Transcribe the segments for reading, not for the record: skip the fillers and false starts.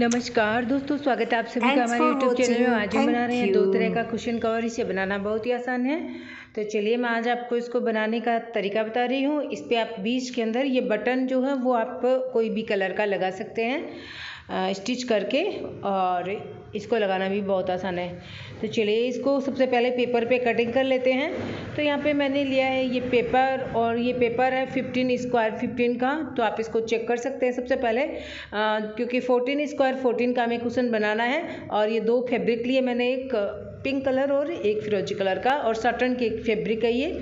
नमस्कार दोस्तों, स्वागत है आप सभी का हमारे YouTube चैनल में। आज हम बना रहे हैं दो तरह का कुशन कवर। इसे बनाना बहुत ही आसान है। तो चलिए मैं आज आपको इसको बनाने का तरीका बता रही हूँ। इस पर आप बीच के अंदर ये बटन जो है वो आप कोई भी कलर का लगा सकते हैं स्टिच करके, और इसको लगाना भी बहुत आसान है। तो चलिए इसको सबसे पहले पेपर पे कटिंग कर लेते हैं। तो यहाँ पे मैंने लिया है ये पेपर, और ये पेपर है 15 स्क्वायर 15 का। तो आप इसको चेक कर सकते हैं सबसे पहले, क्योंकि 14 स्क्वायर 14 का हमें कुशन बनाना है। और ये दो फैब्रिक लिए मैंने, एक पिंक कलर और एक फिरोजी कलर का, और साटन के एक फैब्रिक है ये।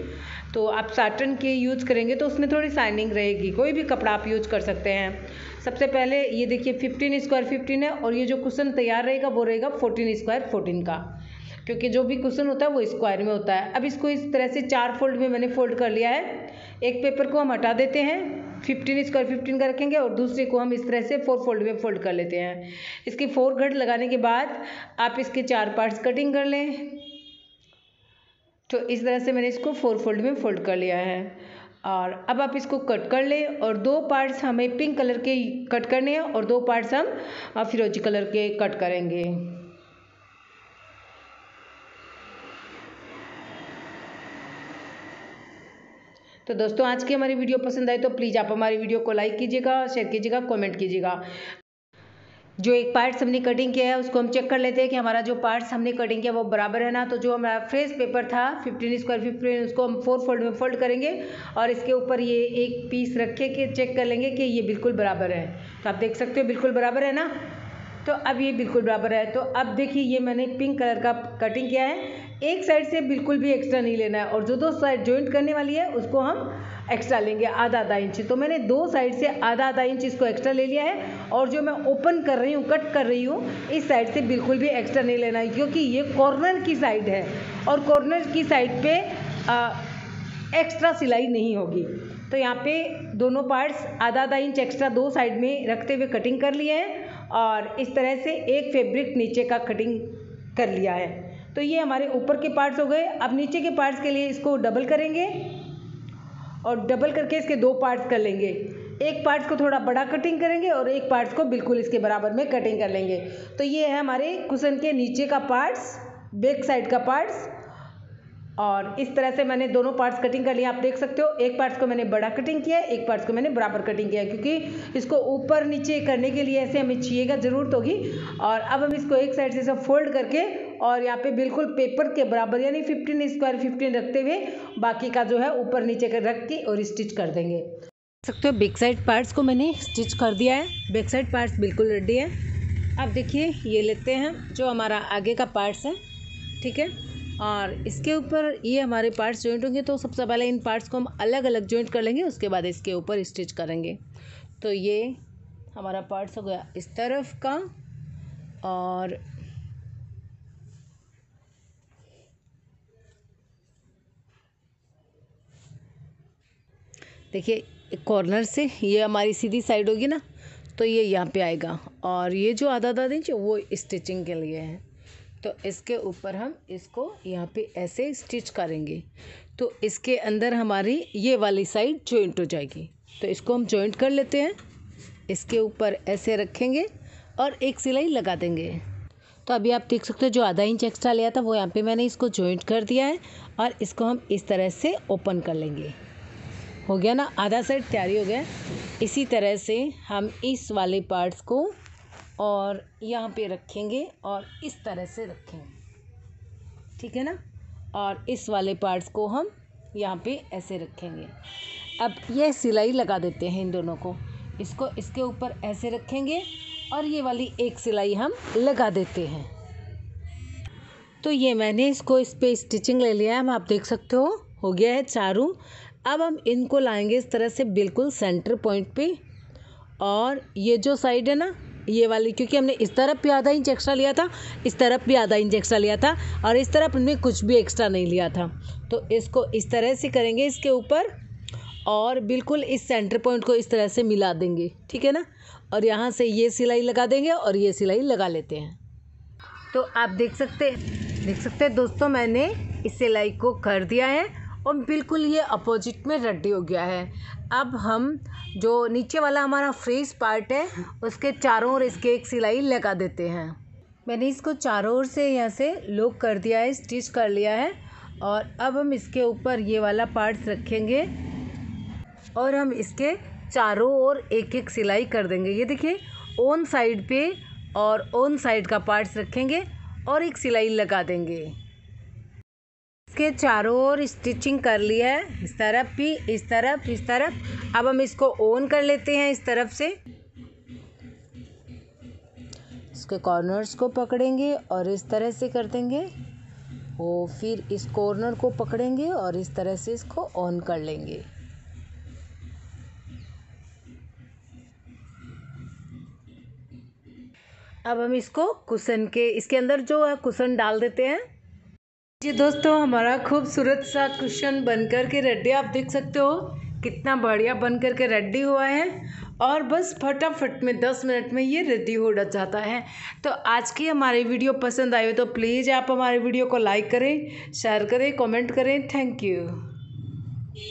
तो आप साटन के यूज़ करेंगे तो उसमें थोड़ी शाइनिंग रहेगी। कोई भी कपड़ा आप यूज कर सकते हैं। सबसे पहले ये देखिए 15 स्क्वायर 15 है, और ये जो कुशन तैयार रहेगा वो रहेगा 14 स्क्वायर 14 का, क्योंकि जो भी कुशन होता है वो स्क्वायर में होता है। अब इसको इस तरह से 4 फोल्ड में मैंने फोल्ड कर लिया है। एक पेपर को हम हटा देते हैं, 15 स्क्वायर 15 का रखेंगे, और दूसरे को हम इस तरह से 4 फोल्ड में फोल्ड कर लेते हैं। इसके 4 घड़ लगाने के बाद आप इसके 4 पार्ट्स कटिंग कर लें। तो इस तरह से मैंने इसको 4 फोल्ड में फोल्ड कर लिया है, और अब आप इसको कट कर लें। और 2 पार्ट्स हमें पिंक कलर के कट करने हैं, और 2 पार्ट्स हम फिरोजी कलर के कट करेंगे। तो दोस्तों, आज की हमारी वीडियो पसंद आई तो प्लीज़ आप हमारी वीडियो को लाइक कीजिएगा, शेयर कीजिएगा, कमेंट कीजिएगा। जो एक पार्ट्स हमने कटिंग किया है उसको हम चेक कर लेते हैं कि हमारा जो पार्ट्स हमने कटिंग किया वो बराबर है ना। तो जो हमारा फ्रेश पेपर था 15 स्क्वायर 15 उसको हम 4 फोल्ड में फोल्ड करेंगे, और इसके ऊपर ये एक पीस रखे के चेक कर लेंगे कि ये बिल्कुल बराबर है। तो आप देख सकते हो बिल्कुल बराबर है ना। तो अब ये बिल्कुल बराबर है। तो अब देखिए, ये मैंने पिंक कलर का कटिंग किया है। एक साइड से बिल्कुल भी एक्स्ट्रा नहीं लेना है, और जो दो साइड जॉइंट करने वाली है उसको हम एक्स्ट्रा लेंगे आधा इंच। तो मैंने दो साइड से आधा इंच इसको एक्स्ट्रा ले लिया है, और जो मैं ओपन कर रही हूँ, कट कर रही हूँ, इस साइड से बिल्कुल भी एक्स्ट्रा नहीं लेना है, क्योंकि ये कॉर्नर की साइड है, और कॉर्नर की साइड पर एक्स्ट्रा सिलाई नहीं होगी। तो यहाँ पे दोनों पार्ट्स आधा इंच एक्स्ट्रा दो साइड में रखते हुए कटिंग कर लिए हैं, और इस तरह से एक फैब्रिक नीचे का कटिंग कर लिया है। तो ये हमारे ऊपर के पार्ट्स हो गए। अब नीचे के पार्ट्स के लिए इसको डबल करेंगे, और डबल करके इसके 2 पार्ट्स कर लेंगे। एक पार्ट्स को थोड़ा बड़ा कटिंग करेंगे, और एक पार्ट्स को बिल्कुल इसके बराबर में कटिंग कर लेंगे। तो ये है हमारे कुशन के नीचे का पार्ट्स, बैक साइड का पार्ट्स, और इस तरह से मैंने दोनों पार्ट्स कटिंग कर लिया। आप देख सकते हो, एक पार्ट्स को मैंने बड़ा कटिंग किया है, एक पार्ट्स को मैंने बराबर कटिंग किया है, क्योंकि इसको ऊपर नीचे करने के लिए ऐसे हमें चाहिएगा, ज़रूरत होगी। और अब हम इसको एक साइड से सब फोल्ड करके, और यहाँ पे बिल्कुल पेपर के बराबर यानी 15 स्क्वायर 15 रखते हुए बाकी का जो है ऊपर नीचे कर रख के और स्टिच कर देंगे। सकते हो, बैक साइड पार्ट्स को मैंने स्टिच कर दिया है। बैक साइड पार्ट्स बिल्कुल रेडी है। अब देखिए, ये लेते हैं जो हमारा आगे का पार्ट्स है, ठीक है, और इसके ऊपर ये हमारे पार्ट्स जॉइंट होंगे। तो सबसे पहले इन पार्ट्स को हम अलग अलग जॉइंट कर लेंगे, उसके बाद इसके ऊपर स्टिच करेंगे। तो ये हमारा पार्ट्स हो गया इस तरफ का, और देखिए कॉर्नर से ये हमारी सीधी साइड होगी ना, तो ये यहाँ पे आएगा, और ये जो आधा इंच वो स्टिचिंग के लिए है। तो इसके ऊपर हम इसको यहाँ पे ऐसे स्टिच करेंगे, तो इसके अंदर हमारी ये वाली साइड जॉइंट हो जाएगी। तो इसको हम जॉइंट कर लेते हैं, इसके ऊपर ऐसे रखेंगे और एक सिलाई लगा देंगे। तो अभी आप देख सकते हो, जो आधा इंच एक्स्ट्रा लिया था वो यहाँ पे मैंने इसको जॉइंट कर दिया है, और इसको हम इस तरह से ओपन कर लेंगे। हो गया ना, आधा साइड तैयारी हो गया। इसी तरह से हम इस वाले पार्ट्स को और यहाँ पे रखेंगे, और इस तरह से रखेंगे, ठीक है ना, और इस वाले पार्ट्स को हम यहाँ पे ऐसे रखेंगे। अब ये सिलाई लगा देते हैं इन दोनों को, इसको इसके ऊपर ऐसे रखेंगे, और ये वाली एक सिलाई हम लगा देते हैं। तो ये मैंने इसको इस पर स्टिचिंग ले लिया है। हम आप देख सकते हो गया है चारों। अब हम इनको लाएंगे इस तरह से बिल्कुल सेंटर पॉइंट पे, और ये जो साइड है ना ये वाली, क्योंकि हमने इस तरफ भी आधा इंच एक्स्ट्रा लिया था, इस तरफ भी आधा इंच एक्स्ट्रा लिया था, और इस तरफ हमने कुछ भी एक्स्ट्रा नहीं लिया था। तो इसको इस तरह से करेंगे इसके ऊपर, और बिल्कुल इस सेंटर पॉइंट को इस तरह से मिला देंगे, ठीक है ना, और यहाँ से ये सिलाई लगा देंगे, और ये सिलाई लगा लेते हैं। तो आप देख सकते हैं दोस्तों, मैंने इस सिलाई को कर दिया है, और बिल्कुल ये अपोजिट में रड्डी हो गया है। अब हम जो नीचे वाला हमारा फ्रीज पार्ट है उसके चारों ओर इसके एक सिलाई लगा देते हैं। मैंने इसको चारों ओर से यहाँ से लॉक कर दिया है, स्टिच कर लिया है और अब हम इसके ऊपर ये वाला पार्ट्स रखेंगे और हम इसके चारों ओर एक एक सिलाई कर देंगे। ये देखिए ऑन साइड पे और ऑन साइड का पार्ट्स रखेंगे और एक सिलाई लगा देंगे। इसके चारों ओर स्टिचिंग कर लिया है, इस तरफ भी, इस तरफ, इस तरफ। अब हम इसको ऑन कर लेते हैं इस तरफ से। इसके कॉर्नर्स को पकड़ेंगे और इस तरह से कर देंगे और फिर इस कॉर्नर को पकड़ेंगे और इस तरह से इसको ऑन कर लेंगे। अब हम इसको कुशन के इसके अंदर जो है कुशन डाल देते हैं। जी दोस्तों, हमारा खूबसूरत सा कुशन बनकर के रेडी, आप देख सकते हो कितना बढ़िया बनकर के रेडी हुआ है और बस फटाफट में 10 मिनट में ये रेडी हो जाता है। तो आज की हमारी वीडियो पसंद आई हो तो प्लीज़ आप हमारे वीडियो को लाइक करें, शेयर करें, कमेंट करें। Thank you.